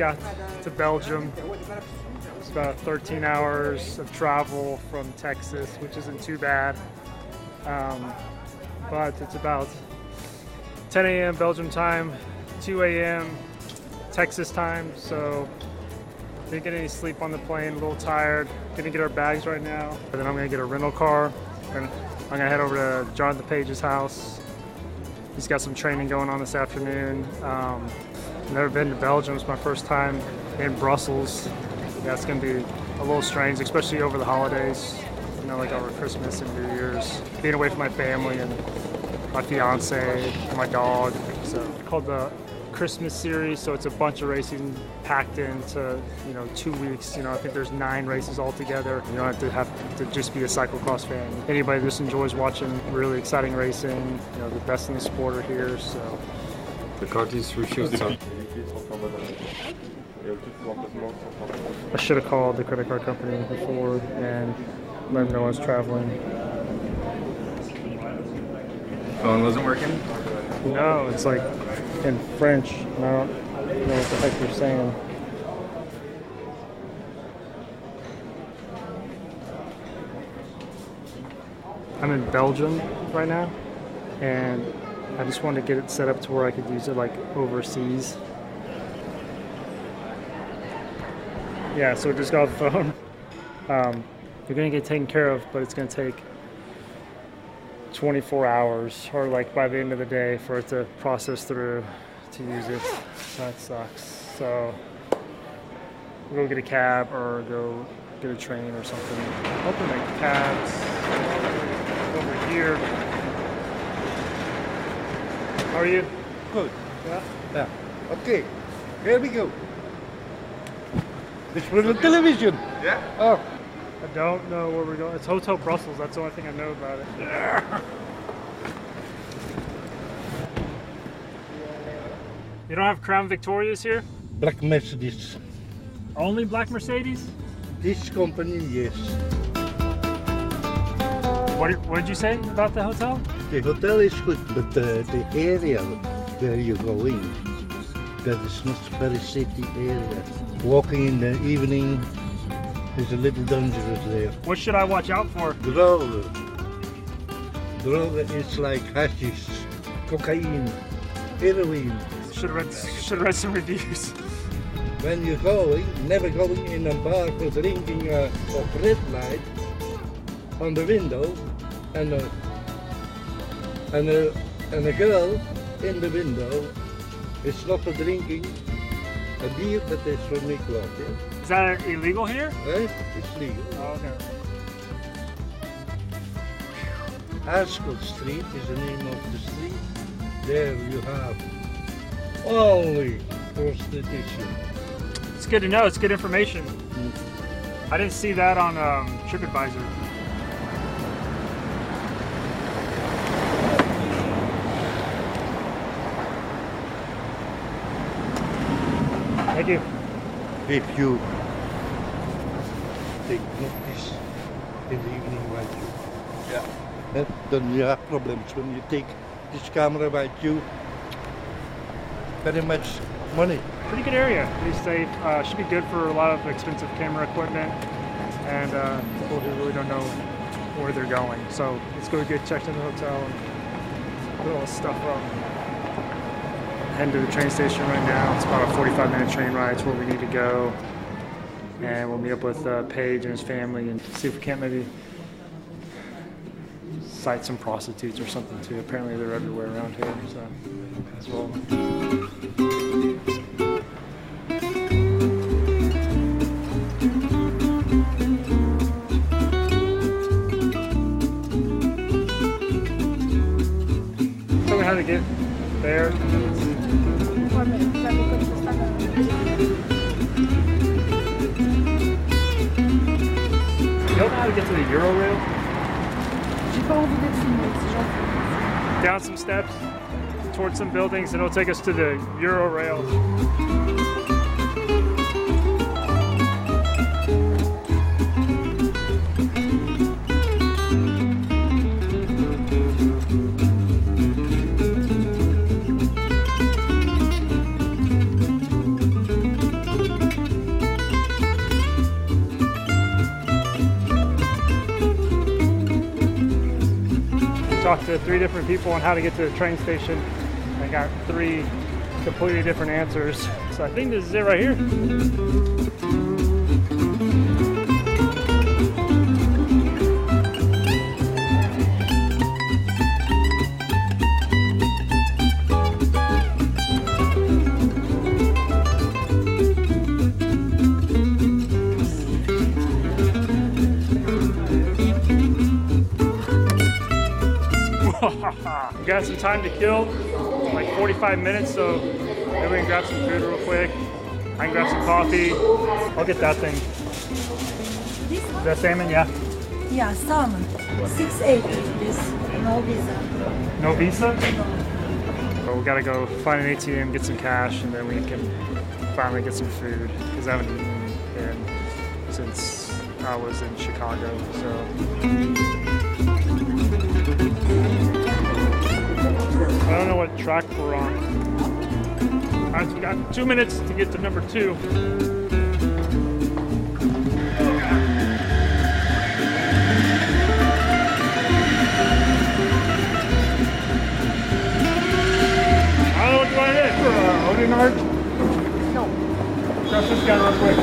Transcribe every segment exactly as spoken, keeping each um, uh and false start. Ascot to Belgium. It's about thirteen hours of travel from Texas, which isn't too bad. Um, but it's about ten a.m. Belgium time, two a.m. Texas time, so didn't get any sleep on the plane, a little tired. Gonna get our bags right now, and then I'm gonna get a rental car. And I'm gonna head over to Jonathan Page's house. He's got some training going on this afternoon. Um, never been to Belgium, it's my first time in Brussels. Yeah, it's gonna be a little strange, especially over the holidays. You know, like over Christmas and New Year's. Being away from my family and my fiance and my dog. So it's called the Christmas series, so it's a bunch of racing packed into, you know, two weeks. You know, I think there's nine races altogether. You don't have to have to just be a cyclocross fan. Anybody just enjoys watching really exciting racing. You know, the best in the sport are here, so. The cart is refused. I should have called the credit card company before and let them know I was traveling. Phone wasn't working? No, it's like in French, and I don't know what the heck you're saying. I'm in Belgium right now, and I just wanted to get it set up to where I could use it like overseas. Yeah, so I just got the phone. Um, you're gonna get taken care of, but it's gonna take twenty-four hours or like by the end of the day for it to process through to use it. That sucks. So we'll go get a cab or go get a train or something. Hoping like cabs over here. How are you? Good. Yeah? Yeah. Okay. Here we go. This was on television. Yeah? Oh. I don't know where we're going. It's Hotel Brussels. That's the only thing I know about it. Yeah. You don't have Crown Victorias here? Black Mercedes. Only black Mercedes? This company, yes. What did, what did you say about the hotel? The hotel is good, but the, the area where you go in, that is not very city area. Walking in the evening, it's a little dangerous there. What should I watch out for? Drogen. Drogen is like hashish, cocaine, heroin. Should have read, should have read some reviews. When you're going, never going in a bar for drinking a, a red light on the window and a, and a, and a girl in the window. It's not for drinking. A beer that is from Nicolas. Yeah? Is that illegal here? Eh? It's legal. Oh, okay. Ascot Street is the name of the street. There you have only prostitution. It's good to know. It's good information. Mm-hmm. I didn't see that on um, TripAdvisor. Thank you. If you take notice in the evening with you, yeah. eh? then you have problems. When you take this camera with you, very much money. Pretty good area, pretty safe. Uh, should be good for a lot of expensive camera equipment and uh, people who really don't know where they're going. So let's go get checked in the hotel and put all this stuff up. Heading to the train station right now. It's about a forty-five minute train ride to where we need to go. And we'll meet up with uh, Paige and his family and see if we can't maybe sight some prostitutes or something too. Apparently they're everywhere around here, so as well. Get to the Euro Rail. Down some steps, towards some buildings, and it'll take us to the Euro Rail. talked to three different people on how to get to the train station. I got three completely different answers. So I think this is it right here. We got some time to kill, like forty-five minutes, so maybe we can grab some food real quick. I can grab some coffee. I'll get that thing. Is that salmon? Yeah. Yeah, salmon. six eighty this. No visa. No visa? But we gotta go find an A T M, get some cash, and then we can finally get some food. Because I haven't eaten in, since I was in Chicago, so. I don't know what track we're on. All right, so we got two minutes to get to number two. I don't know what you want to hit for uh, Oudenaarde. No. Press this guy real quick.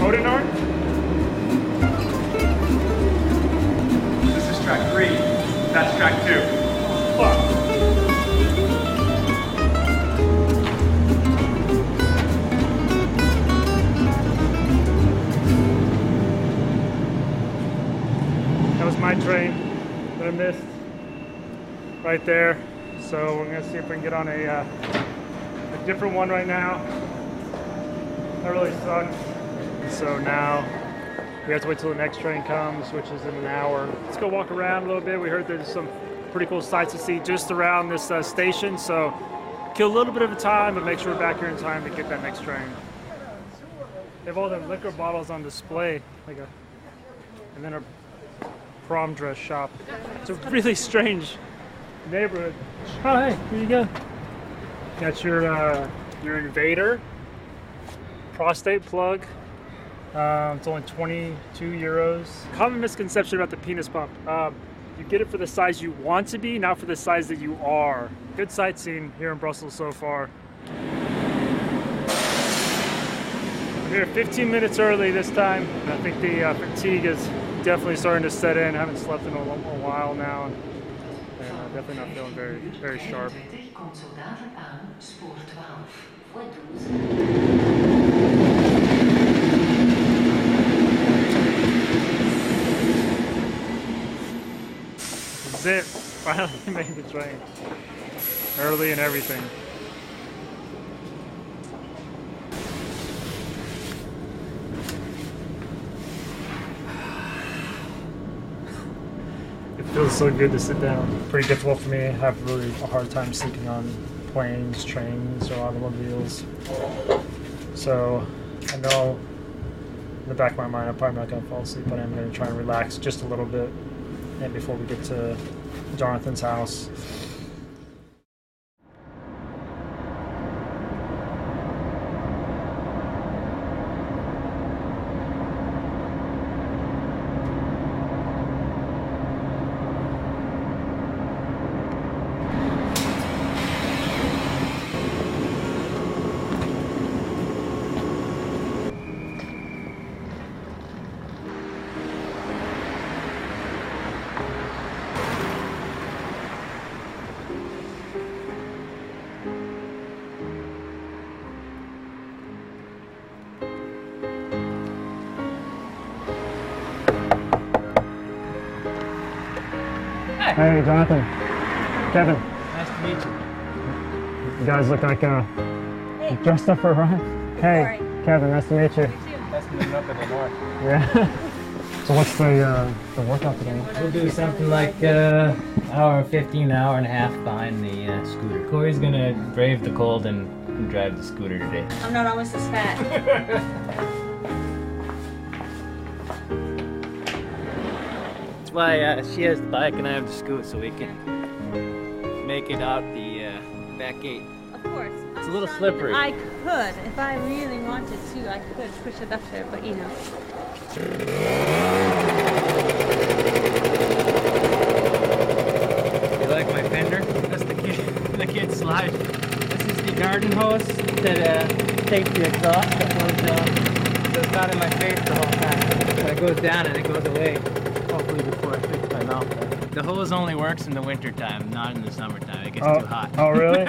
Oudenaarde? This is track three. That's track two. Fuck. That was my train that I missed right there. So we're gonna see if we can get on a, uh, a different one right now. That really sucks. So now we have to wait till the next train comes, which is in an hour. Let's go walk around a little bit. We heard there's some pretty cool sights to see just around this uh, station, so kill a little bit of a time, but make sure we're back here in time to get that next train. They have all their liquor bottles on display, like a, and then a prom dress shop. It's a really strange neighborhood. Oh, hey, here you go. Got your uh, your invader prostate plug. Um, it's only twenty-two euros. Common misconception about the penis pump. Um, You get it for the size you want to be, not for the size that you are. Good sightseeing here in Brussels so far. We're here fifteen minutes early this time. I think the uh, fatigue is definitely starting to set in. I haven't slept in a, a while now, and I'm uh, definitely not feeling very, very sharp. It finally made the train early and everything. It feels so good to sit down. Pretty difficult for me. I have really a hard time sleeping on planes, trains, or automobiles. So I know in the back of my mind I'm probably not going to fall asleep, but I'm going to try and relax just a little bit. And before we get to Jonathan's house. Hey, Jonathan. Kevin. Nice to meet you. You guys look like uh, hey. dressed up for a ride. Hey, sorry. Kevin, nice to meet you. Nice to meet you. Yeah. So what's the uh, the workout today? We'll do something like uh, hour fifteen, hour and a half behind the uh, scooter. Corey's gonna brave the cold and drive the scooter today. I'm not almost as fat. Why uh, she has the bike and I have the scoot, so we can make it out the uh, back gate. Of course. It's a little slippery. I could, if I really wanted to, I could push it up there, but you know. Hi. This is the garden hose that uh, takes the exhaust that goes down. So it's not in my face the whole time. When it goes down and it goes away, hopefully before I fix my mouth. The hose only works in the winter time, not in the summertime. It gets oh, too hot. Oh, really?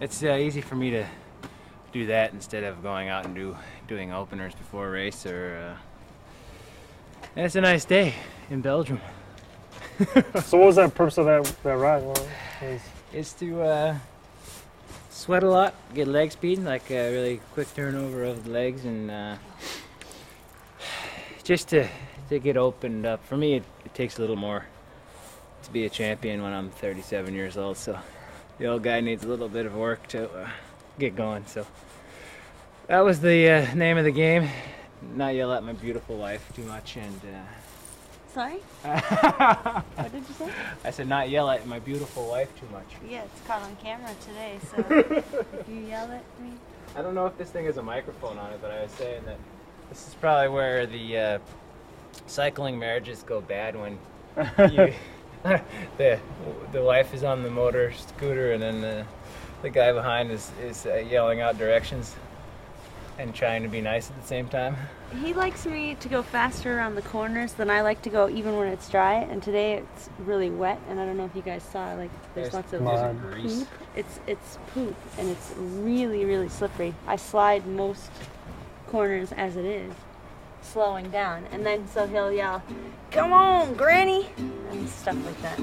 It's uh, easy for me to do that instead of going out and do doing openers before a race. Or uh... and it's a nice day in Belgium. So what was that purpose of that that ride? Is... It's to uh, sweat a lot, get leg speed, like a really quick turnover of the legs, and uh, just to to get opened up. For me, it, it takes a little more to be a champion when I'm thirty-seven years old. So. The old guy needs a little bit of work to uh, get going, so that was the uh, name of the game. Not yell at my beautiful wife too much, and uh... sorry. What did you say? I said not yell at my beautiful wife too much. Yeah, it's caught on camera today, so if you yell at me. I don't know if this thing has a microphone on it, but I was saying that this is probably where the uh, cycling marriages go bad when you. the the wife is on the motor scooter, and then the, the guy behind is, is uh, yelling out directions and trying to be nice at the same time. He likes me to go faster around the corners than I like to go even when it's dry, and today it's really wet, and I don't know if you guys saw, like there's, there's lots of there's grease. Poop. It's, it's poop, and it's really, really slippery. I slide most corners as it is, slowing down, and then so he'll yell, "Come on, Granny!" and stuff like that.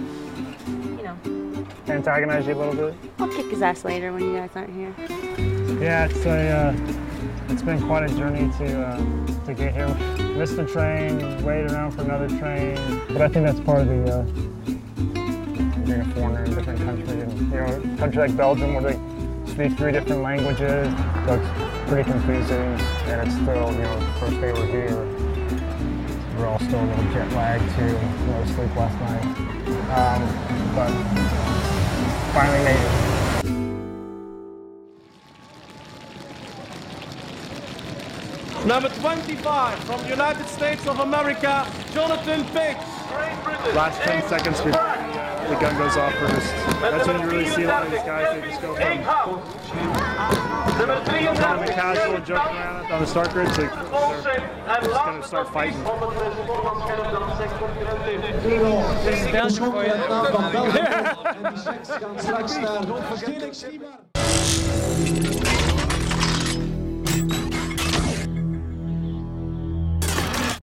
You know. Antagonize you a little bit? I'll kick his ass later when you guys aren't here. Yeah, it's a, uh, it's been quite a journey to uh, to get here. Missed the train, waited around for another train, but I think that's part of the uh, being a foreigner in a different country, and you know, a country like Belgium where they speak three different languages. So it's pretty confusing, and it's still, you know, the first day we're here. We're all still a little jet lagged too, no sleep last night, um, but finally made it. Number twenty-five from the United States of America, Jonathan Page. Last ten seconds before the gun goes off first. That's when you really see a lot of these guys, they just go from... Kind of a casual joke around on the start grid, so they're just going to start fighting. Yeah.